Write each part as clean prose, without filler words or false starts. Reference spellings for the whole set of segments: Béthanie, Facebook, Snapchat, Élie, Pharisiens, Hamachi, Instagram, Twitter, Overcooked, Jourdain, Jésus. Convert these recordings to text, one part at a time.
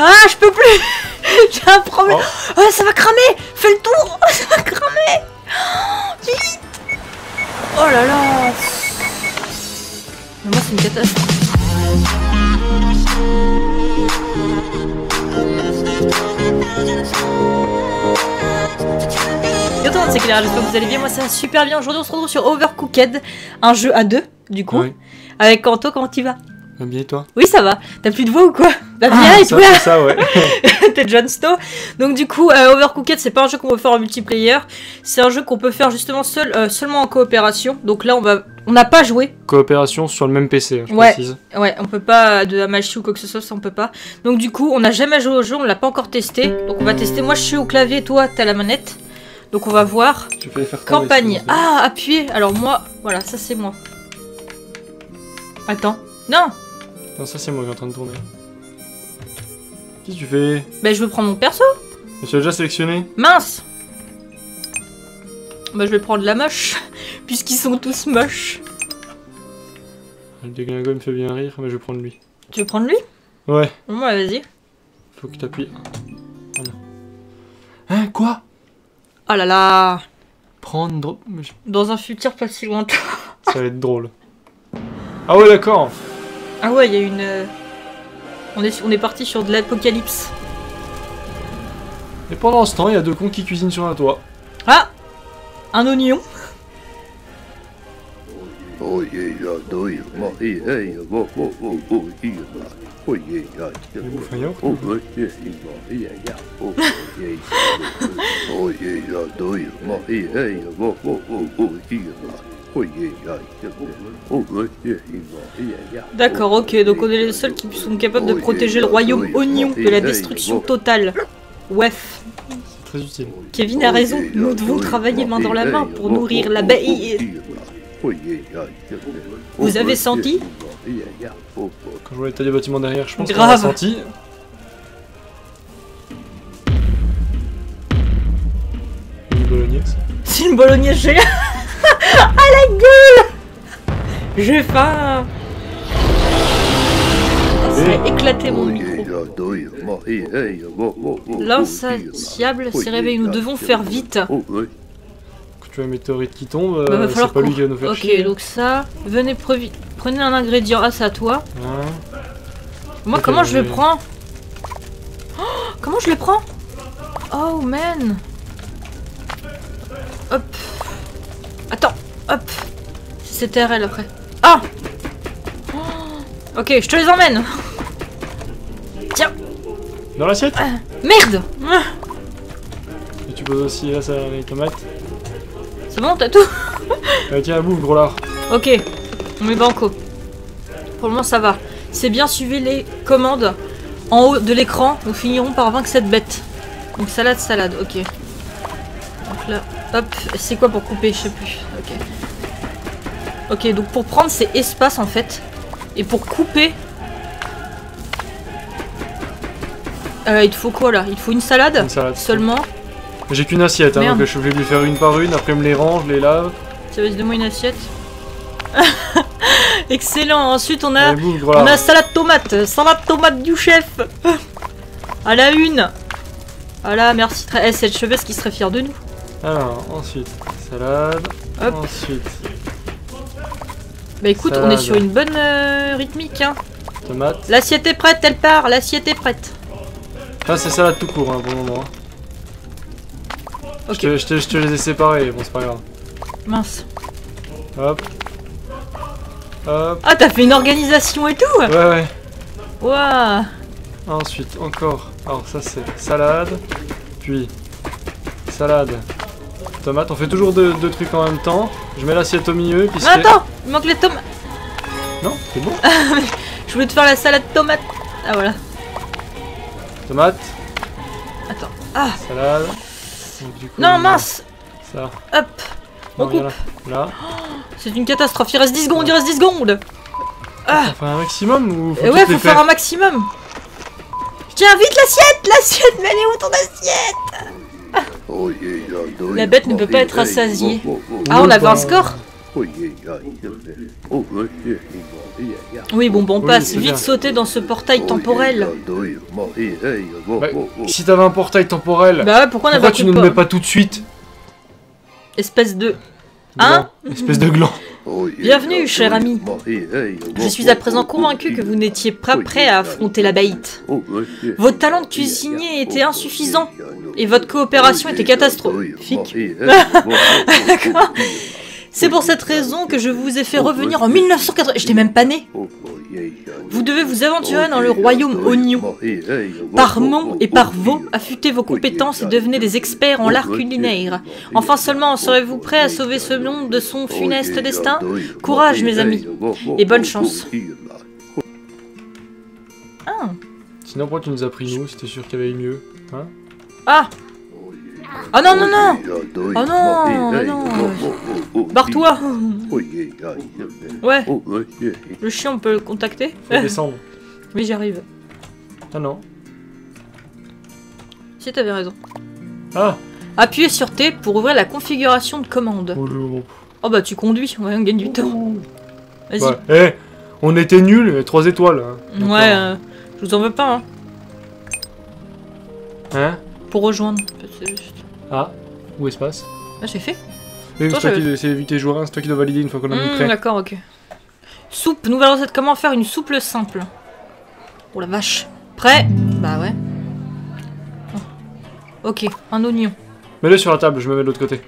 Ah, je peux plus. J'ai un problème. Oh. Oh, ça va cramer. Fais le tour. Oh, ça va cramer. Vite. Oh là là. Mais moi, c'est une catastrophe. Yo tout le monde, c'est Claire, j'espère que vous allez bien, moi ça va super bien. Aujourd'hui on se retrouve sur Overcooked, un jeu à deux du coup, oui. Avec Kanto, comment tu vas? Bien et toi? Oui ça va, t'as plus de voix ou quoi? Bah bien et toi? C'est ça ouais. T'es Jon Snow. Donc du coup Overcooked c'est pas un jeu qu'on peut faire en multiplayer, c'est un jeu qu'on peut faire justement seul, seulement en coopération. Donc là on n'a pas joué. Coopération sur le même PC, je précise. Ouais, on peut pas de Hamachi ou quoi que ce soit, ça on peut pas. Donc du coup on n'a jamais joué au jeu, on l'a pas encore testé. Donc on va tester, moi je suis au clavier, toi t'as la manette. Donc on va voir. Tu peux les faire campagne. Ah appuyer. Alors moi, voilà, ça c'est moi. Attends. Non. Non, ça c'est moi qui est en train de tourner. Qu'est-ce que tu fais? Bah je veux prendre mon perso. Mais tu l'as déjà sélectionné. Mince. Bah je vais prendre la moche. Puisqu'ils sont tous moches. Le déglingo il me fait bien rire, mais je vais prendre lui. Tu veux prendre lui? Ouais. Bon, ouais, vas-y. Faut que t'appuies. Oh non. Hein, quoi? Oh là là. Prendre... Dans un futur pas si lointain. Ça va être drôle. Ah ouais, d'accord. Ah ouais, il y a une... On est parti sur de l'apocalypse. Et pendant ce temps, il y a deux cons qui cuisinent sur un toit. Ah! Un oignon. D'accord, ok, donc on est les seuls qui sont capables de protéger le royaume oignon de la destruction totale. Wef. C'est très utile. Kevin a raison, nous devons travailler main dans la main pour nourrir la baie. Vous avez senti? Quand je vois l'état des bâtiments derrière, je pense qu'on a senti. Une bolognaise. C'est une bolognaise géante. Ah la gueule! J'ai faim! Ça a éclaté mon micro. L'insatiable s'est réveillé, nous devons faire vite. Quand tu as un météorite qui tombe, c'est pas lui qui va nous faire chier. Ok, donc ça, venez prenez un ingrédient, ah c'est à toi. Ouais. Moi comment je le prends? Comment je le prends? Oh man! Hop! Attends, hop. C'est TRL après. Ah oh. Ok, je te les emmène. Tiens. Dans l'assiette. Merde. Et tu poses aussi là ça, les tomates. C'est bon, t'as tout. Tiens, la bouffe, gros lard. Ok, on est banco. Pour le moment, ça va. C'est bien, suivez les commandes en haut de l'écran. Nous finirons par vaincre cette bête. Donc salade, salade, ok. Donc là... Hop, c'est quoi pour couper? Je sais plus. Ok. Ok, donc pour prendre, c'est espace en fait. Et pour couper. Il te faut quoi là? Il te faut une salade, seulement. J'ai qu'une assiette, hein, donc je suis obligé de lui faire une par une. Après, je me les range, je les lave. Ça va être de moi une assiette. Excellent. Ensuite, on a, salade tomate. Salade tomate du chef. À la une. Voilà, merci. Eh, c'est le chevesse qui serait fier de nous. Alors, ensuite, salade, hop. Ensuite... Bah écoute, salade. On est sur une bonne rythmique, hein. Tomate. L'assiette est prête, elle part, l'assiette est prête. Ah, c'est salade tout court, hein, pour le moment. Ok. Je te les ai séparés, bon, c'est pas grave. Mince. Hop. Hop. Ah, t'as fait une organisation et tout. Ouais, ouais. Waouh. Ensuite, encore. Alors, ça, c'est salade, puis salade. Tomate, on fait toujours deux trucs en même temps. Je mets l'assiette au milieu et puis c'est... Attends, il manque les tomates. Non, c'est bon. Je voulais te faire la salade tomate. Ah voilà. Tomate. Attends. Ah. Salade. Donc, du coup, non, mince. Ça. Hop. On coupe. Là. C'est une catastrophe. Il reste 10 secondes, il reste 10 secondes. Ah. Faut faire un maximum ou faut ouais, faut faire un maximum. Tiens, vite l'assiette, mais elle est où ton assiette? La bête ne peut pas être rassasiée. Ah, on avait un score? Oui, bon, on passe. Vite sauter dans ce portail temporel. Bah, si t'avais un portail temporel, bah ouais, pourquoi tu nous le mets pas tout de suite? Espèce de... Hein? Espèce de gland. Bienvenue, cher ami. Je suis à présent convaincu que vous n'étiez pas prêt à affronter la bête. Votre talent de cuisinier était insuffisant et votre coopération était catastrophique. D'accord. C'est pour cette raison que je vous ai fait revenir en 1980. J'étais même pas né. Vous devez vous aventurer dans le royaume Oignon. Par monts et par vaux, affûtez vos compétences et devenez des experts en l'art culinaire. Enfin seulement, serez-vous prêt à sauver ce monde de son funeste destin? Courage, mes amis, et bonne chance. Ah. Sinon, pourquoi tu nous as pris nous? C'était sûr qu'il y avait eu mieux. Hein? Ah! Oh non, non, non! Oh non, oh non! Barre-toi! Ouais! Le chien, on peut le contacter? Faut descendre. Oui, j'y arrive. Ah non. Si, t'avais raison. Ah! Appuyez sur T pour ouvrir la configuration de commande. Oh bah, tu conduis, on gagne du temps. Vas-y. Ouais. Eh! On était nuls, 3 étoiles. Hein. Ouais, je vous en veux pas, hein. Hein? Pour rejoindre. Ah, où espace? Ah, j'ai fait. C'est éviter joueur 1, c'est toi qui dois valider une fois qu'on a mis prêt. D'accord, ok. Soupe, nouvelle recette, comment faire une soupe simple? Oh la vache. Prêt? Bah ouais. Oh. Ok, un oignon. Mets-le sur la table, je me mets de l'autre côté.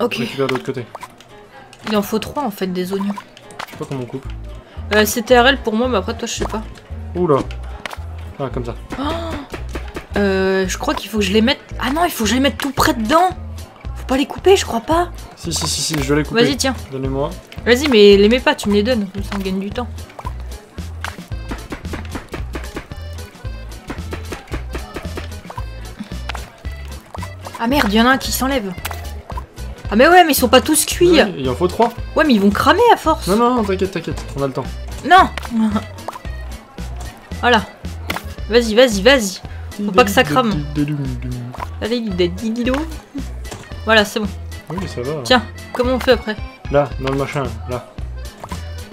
Ok. Je récupère de l'autre côté. Il en faut 3 en fait, des oignons. Je sais pas comment on coupe. C'était RL pour moi, mais après toi je sais pas. Oula. Ah, comme ça. Oh. Je crois qu'il faut que je les mette... Ah non, il faut que je les mette tout près dedans. Faut pas les couper, je crois pas. Si, si, si, si, je vais les couper. Vas-y, tiens. Donnez-moi. Vas-y, mais les mets pas, tu me les donnes. Comme ça, on gagne du temps. Ah merde, il y en a un qui s'enlève. Ah mais ouais, mais ils sont pas tous cuits. Il en faut 3. Ouais, mais ils vont cramer à force. Non, non, non, t'inquiète, t'inquiète. On a le temps. Non. Voilà. Vas-y, vas-y, vas-y. Faut pas que ça crame. Allez, dido. Voilà, c'est bon. Oui, mais ça va. Tiens, comment on fait après? Là, dans le machin, là.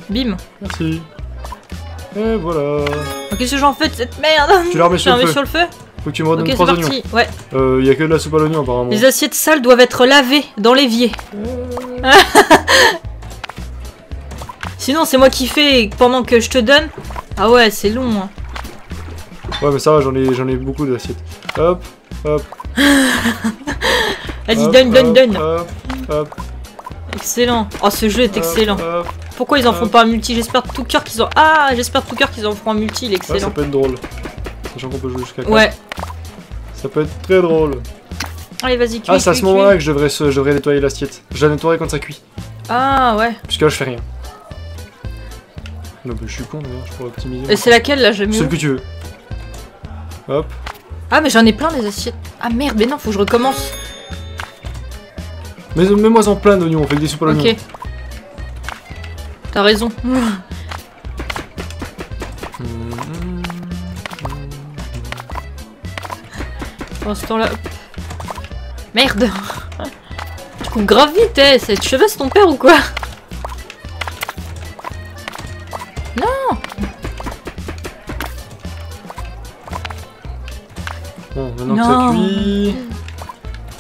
Bim. Merci. Et voilà. Qu'est-ce que j'en fais de cette merde? Tu la remets sur le feu? Faut que tu me redonnes 3 oignons. Ouais. Y a que de la soupe à l'oignon apparemment. Les assiettes sales doivent être lavées dans l'évier. Sinon, c'est moi qui fais pendant que je te donne. Ah ouais, c'est long. Hein. Ouais mais ça va, j'en ai beaucoup d'assiettes. Hop, hop. Vas-y, donne, donne, donne. Hop, hop. Excellent. Oh, ce jeu est excellent. Hop, pourquoi ils en font pas un multi? J'espère de tout cœur qu'ils en... Ah, j'espère de tout cœur qu'ils en feront un multi, il est excellent. Ouais, ça peut être drôle. Sachant qu'on peut jouer jusqu'à 4. Ouais. Ça peut être très drôle. Allez, vas-y, cuis. Ah, c'est à ce moment-là que je devrais nettoyer l'assiette. Je la nettoierai quand ça cuit. Ah, ouais. Puisque là, je fais rien. Non, mais je suis con, d'ailleurs, je pourrais optimiser. Et c'est laquelle, là? Celle que tu veux. Hop. Ah mais j'en ai plein des assiettes. Ah merde, mais non, faut que je recommence. Mais mets-moi en plein d'oignons, on fait des soupes à l'oignon. Ok. T'as raison. Pour ce temps-là... Merde. Tu coupes grave vite, hein. C'est de chevasse ton père ou quoi? Non. Bon, maintenant que ça cuit...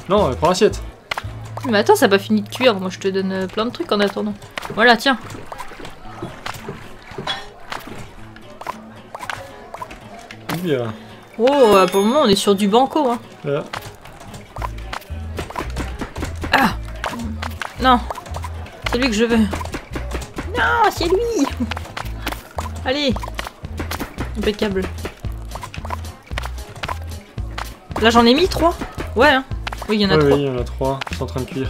Non, prends l'assiette. Mais attends, ça n'a pas fini de cuire. Moi, je te donne plein de trucs en attendant. Voilà, tiens. Bien. Oh, pour le moment, on est sur du banco. Hein. Voilà. Ah. Non. C'est lui que je veux. Non, c'est lui. Allez. Impeccable. Là j'en ai mis 3. Ouais hein. Oui il y en a 3. Oui il y en a 3, ils sont en train de cuire.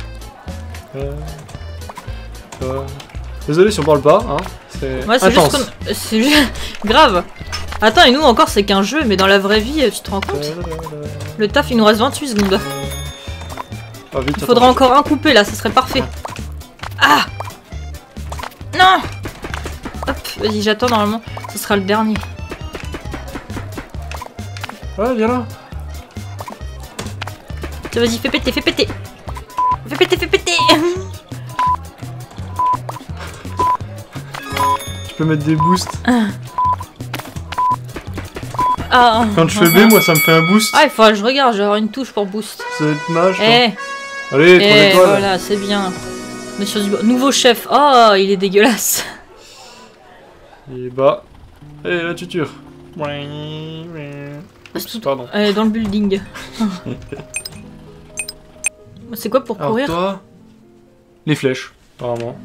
Désolé si on parle pas, hein. C'est ouais, intense. C'est juste... grave. Attends, et nous encore c'est qu'un jeu, mais dans la vraie vie, tu te rends compte? Le taf, il nous reste 28 secondes. Oh, vite, il faudra encore un couper là, ça serait parfait. Ah. Non. Hop, vas-y, j'attends normalement, ce sera le dernier. Ouais, viens là. Vas-y, fais péter, fais péter. Fais péter, fais péter. Tu peux mettre des boosts. Ah, quand je fais B, moi ça me fait un boost. Ah, il faudra que je regarde, je vais avoir une touche pour boost. Ça va être mage. Allez, 3 étoiles. Voilà, c'est bien. Monsieur Dubois, nouveau chef. Oh, il est dégueulasse. Il est bas. Et la tuture. Pardon. Dans le building. C'est quoi pour courir? Toi, les flèches, apparemment.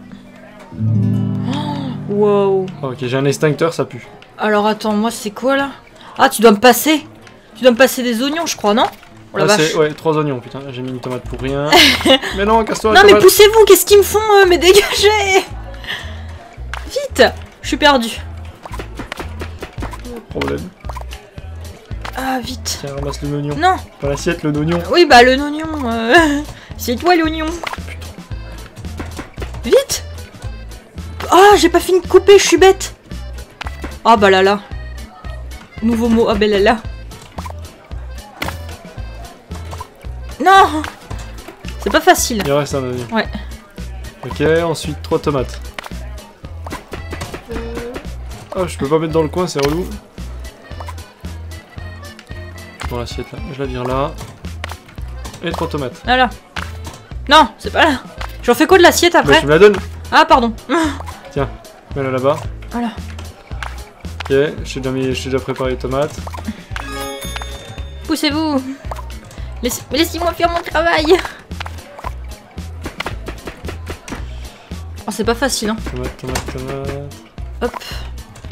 Oh, wow. Ok, j'ai un extincteur, ça pue. Alors attends, moi c'est quoi là? Ah, tu dois me passer. Tu dois me passer des oignons, je crois, non? Oh, la vache. Ouais, 3 oignons, putain, j'ai mis une tomate pour rien. Mais non, casse-toi. Non, mais poussez-vous, qu'est-ce qu'ils me font? Mais dégagez. Vite, je suis perdu. Problème. Ah, vite. Tiens, ramasse le oignon. Non. Pas l'assiette, le oignon. Oui, bah le oignon. C'est toi l'oignon. Vite. Oh, j'ai pas fini de couper, je suis bête. Ah, oh, bah là là. Nouveau mot, ah ben là là. Non. C'est pas facile. Il reste un oignon. Ouais. Ok, ensuite 3 tomates. Oh, je peux pas mettre dans le coin, c'est relou. Dans l'assiette là, je la vire là. Et 3 tomates. Ah là. Non, c'est pas là. J'en fais quoi de l'assiette après? Bah, tu me la donnes. Ah, pardon. Tiens, mets-la là-bas. Voilà. Ok, j'ai déjà préparé les tomates. Poussez-vous. Laissez-moi faire mon travail. Oh, c'est pas facile, hein. Tomate, tomate, tomate. Hop.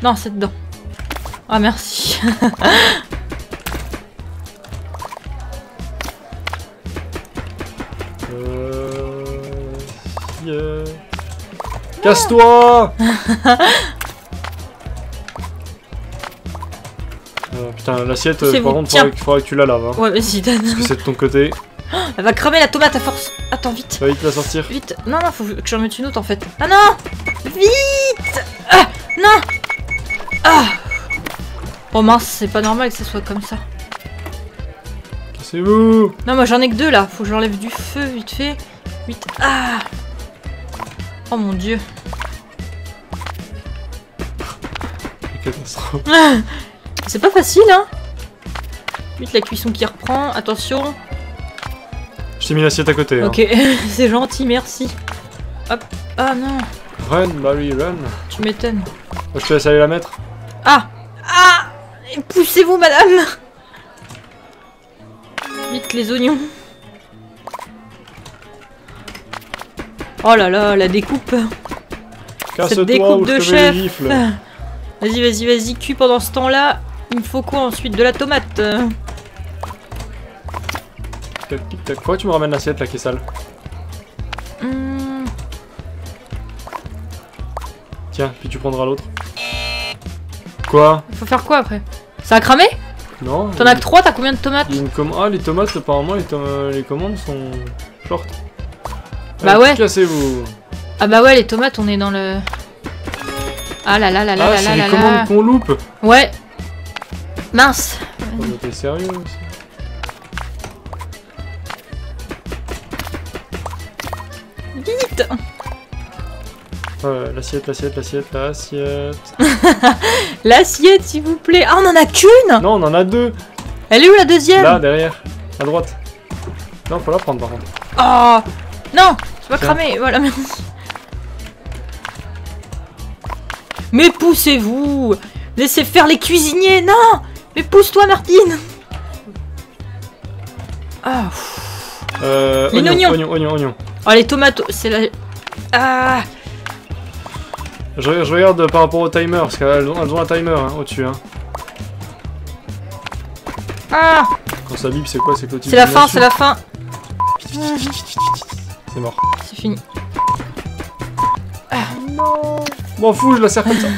Non, c'est dedans. Ah, merci. Casse-toi. Putain, l'assiette, par contre, faudra que tu la laves. Hein, ouais, vas-y, donne. Parce que c'est de ton côté. Elle va cramer la tomate à force. Attends, vite. Va vite la sortir. Vite. Non, non, faut que j'en mette une autre en fait. Ah non. Vite. Ah, non. Ah. Oh mince, c'est pas normal que ça soit comme ça. Cassez-vous. Non, moi j'en ai que 2 là. Faut que j'enlève du feu vite fait. Vite. Ah. Oh mon dieu. Catastrophe. C'est pas facile, hein. Vite la cuisson qui reprend, attention. Je t'ai mis l'assiette à côté. Ok, hein. C'est gentil, merci. Hop, ah non. Run, Barry, run. Tu m'étonnes. Oh, je te laisse aller la mettre. Ah. Ah. Poussez-vous, madame. Vite les oignons. Oh là là, la découpe. Cette découpe de chef. Vas-y, vas-y, vas-y, cul pendant ce temps-là. Il me faut quoi ensuite? De la tomate. Tic, tic, tic. Pourquoi tu me ramènes l'assiette là qui est sale? Tiens, puis tu prendras l'autre. Quoi? Faut faire quoi après? Ça a cramé? Non. T'en as que 3, t'as combien de tomates? Ah, les tomates, apparemment, les commandes sont short. Bah ouais. Cassez-vous. Ah bah ouais, les tomates, on est dans le... Ah là là là là là là là. Ah, c'est les commandes qu'on loupe. Ouais. Mince. T'es sérieux aussi. Vite. L'assiette, l'assiette, l'assiette, l'assiette. L'assiette, s'il vous plaît. Ah, on en a qu'une? Non, on en a 2. Elle est où la deuxième? Là, derrière. À droite. Non, faut la prendre par contre. Oh. Non. Tu vas cramer. Voilà, merci. Mais poussez-vous! Laissez faire les cuisiniers! Non! Mais pousse-toi, Martine! Ah! Les oignons! Oignons, oignons, oignons! Oh, les tomates, c'est la. Ah! Je regarde par rapport au timer, parce qu'elles ont un timer hein, au-dessus. Hein. Ah! Quand ça bip, c'est quoi? C'est la fin, c'est la fin! C'est mort. C'est fini. Ah! Non! M'en fous, je la sers comme ça.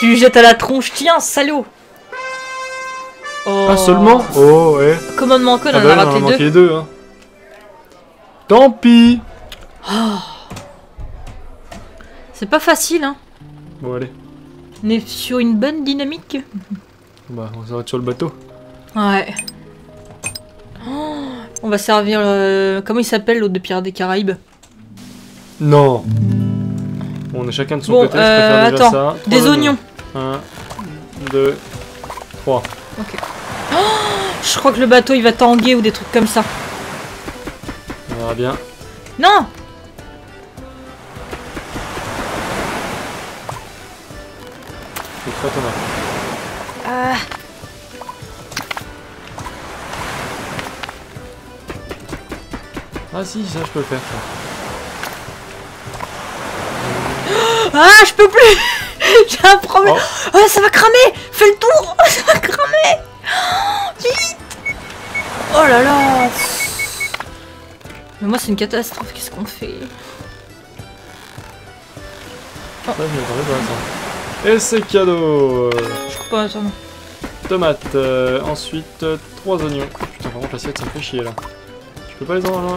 Tu lui jettes à la tronche, tiens, salaud. Oh. Ah, seulement. Oh, ouais. Commandement con, on en a raté 2. Hein. Tant pis. Oh. C'est pas facile, hein. Bon, allez. On est sur une bonne dynamique. Bah, on s'arrête sur le bateau. Ouais. Oh. On va servir le... Comment il s'appelle, l'autre de Pirates des Caraïbes? Non. On est chacun de son côté, je préfère déjà ça. Des oignons. 1, 2, 3. Ok. Oh, je crois que le bateau il va tanguer ou des trucs comme ça. On verra bien. Non! C'est toi, Thomas. Ah si, ça je peux le faire. Ah, je peux plus. J'ai un problème. Oh. Oh, ça va cramer. Fais le tour. Oh, ça va cramer. Oh, vite. Oh là là. Mais moi, c'est une catastrophe. Qu'est-ce qu'on fait? Oh. Et c'est cadeau. Je coupe pas, attends. Tomates. Ensuite, 3 oignons. Oh, putain, par contre, l'assiette, ça me fait chier là. Je peux pas les enlever.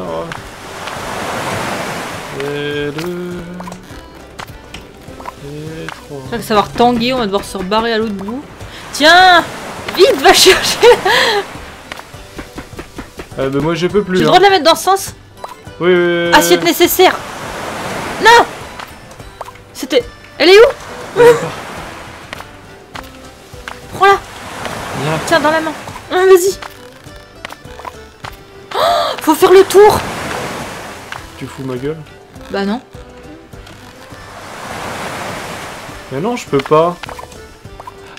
Oh. Et 2. Et 3. Ça va savoir tanguer, on va devoir se rebarrer à l'autre bout. Tiens! Vite, va chercher! Mais moi je peux plus. J'ai le droit de la mettre dans ce sens? Oui, oui. Assiette nécessaire! Non! C'était. Elle est où? Prends-la! Tiens, dans la main. Vas-y! Faut faire le tour. Tu fous ma gueule? Bah non. Mais non, je peux pas.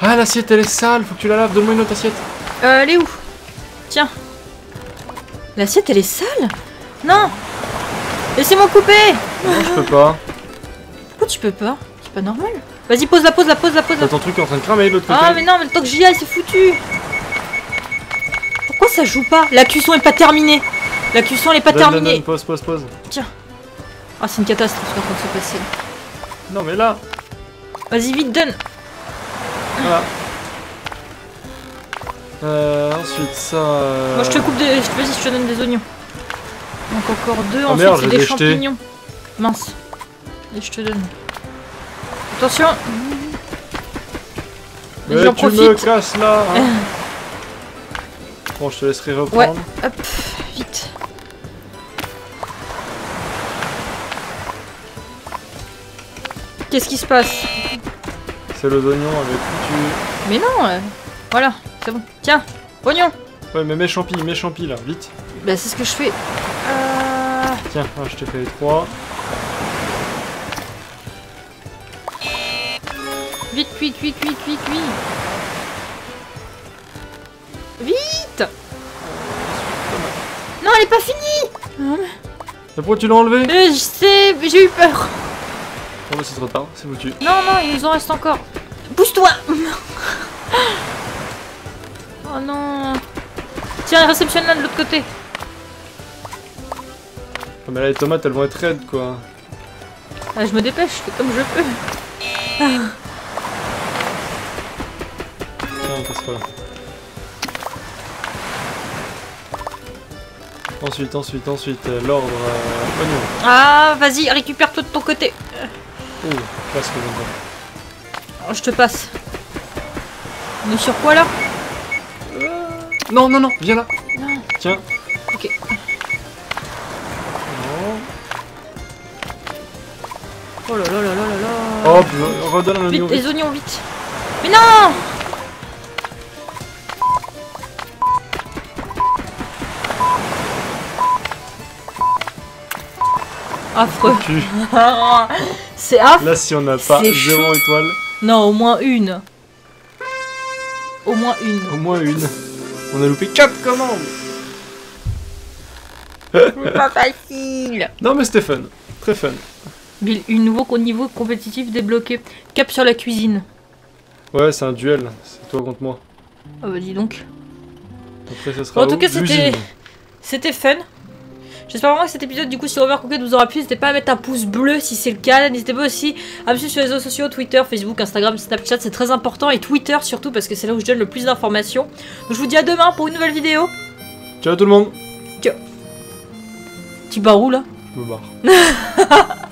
Ah, l'assiette elle est sale, faut que tu la laves, donne-moi une autre assiette. Elle est où? Tiens. L'assiette elle est sale? Non. Laissez-moi couper. Non, je peux pas. Pourquoi tu peux pas? C'est pas normal. Vas-y, pose la. Ton truc est en train de cramer de l'autre côté. Ah mais non, mais le temps que j'y aille, c'est foutu. Pourquoi ça joue pas? La cuisson est pas terminée. La cuisson elle est pas terminée. Non, pause. Tiens. Ah, c'est une catastrophe ce qui est en train de se passer. Non mais là. Vas-y vite, donne. Voilà. Ensuite ça. Moi je te coupe des. Vas-y, je te donne des oignons. Donc encore 2. Oh, ensuite merde, des champignons. Mince. Et je te donne. Attention. Mais tu profite. Me casses là. Hein. Bon, je te laisserai reprendre. Ouais, hop, vite. Qu'est-ce qui se passe? C'est le oignon avec foutu. Mais non, voilà, c'est bon. Tiens, oignon. Ouais, mais mes champis là, vite. Bah, c'est ce que je fais. Tiens, je te fais les 3. Vite. Non, elle est pas finie. Pourquoi tu l'as enlevée? Je sais, j'ai eu peur. Oh, mais c'est trop tard, c'est foutu. Non, il nous en reste encore. Pousse-toi. Oh non. Tiens, réceptionne-la de l'autre côté. Oh, mais là, les tomates, elles vont être raides, quoi. Ah, je me dépêche, je fais comme je peux. Tiens, on passe pas là. Ensuite, l'ordre oignon. Ah, vas-y, récupère tout de ton côté. Ouh, presque d'accord. Oh, je te passe. On est sur quoi là? Non, viens là. Non. Tiens. Ok. Oh là là là là là. Oh, putain, redonne l'oignon. Vite, les oignons, vite. Mais non! Affreux. C'est affreux. Là, si on n'a pas 0 étoile. Non, au moins une. Au moins une. On a loupé 4 commandes. C'est pas facile. Non, mais c'était fun. Très fun. Bill, un nouveau niveau compétitif débloqué. Cap sur la cuisine. Ouais, c'est un duel. C'est toi contre moi. Ah bah dis donc. Après, ça sera en tout cas, c'était fun. J'espère vraiment que cet épisode du coup sur Overcooked vous aura plu. N'hésitez pas à mettre un pouce bleu si c'est le cas. N'hésitez pas aussi à me suivre sur les réseaux sociaux, Twitter, Facebook, Instagram, Snapchat, c'est très important. Et Twitter surtout parce que c'est là où je donne le plus d'informations. Donc je vous dis à demain pour une nouvelle vidéo. Ciao tout le monde. Ciao. Tu barres où là? Je me barre.